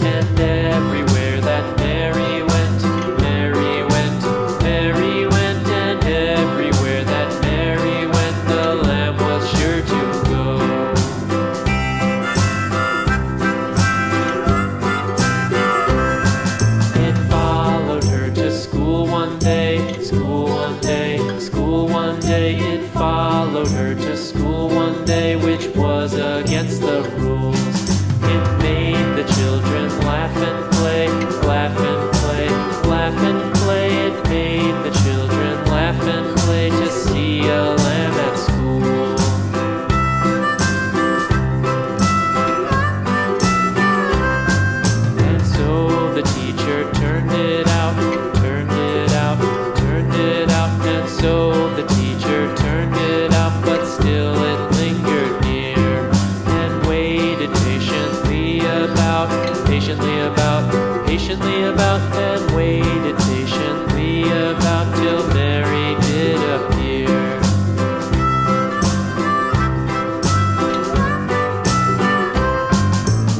And everywhere that Mary went, Mary went, Mary went. And everywhere that Mary went, the lamb was sure to go. It followed her to school one day, school one day, school one day. It followed her to school one day, which was against the rules. It made the children laugh and play, laugh and play, laugh and play. It made the children laugh and play to see a lamb at school. And so the teacher turned it out, turned it out, turned it out. And so the teacher turned it out, but still it lingered near and waited patiently about, and waited patiently about till Mary did appear.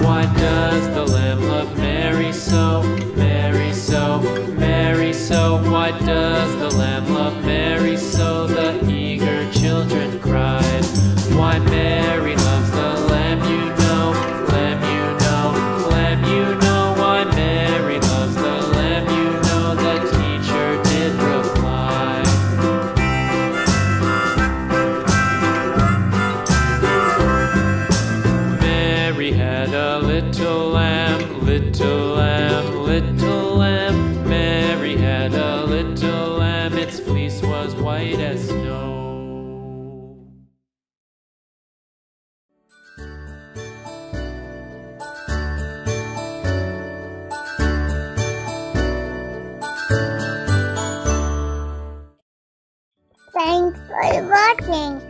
Why does the lamb love Mary so, Mary so, Mary so? Why does the lamb love Mary so? The eager children cried. Why Mary loves the lamb, you know. Little lamb, little lamb. Mary had a little lamb, its fleece was white as snow. Thanks for watching.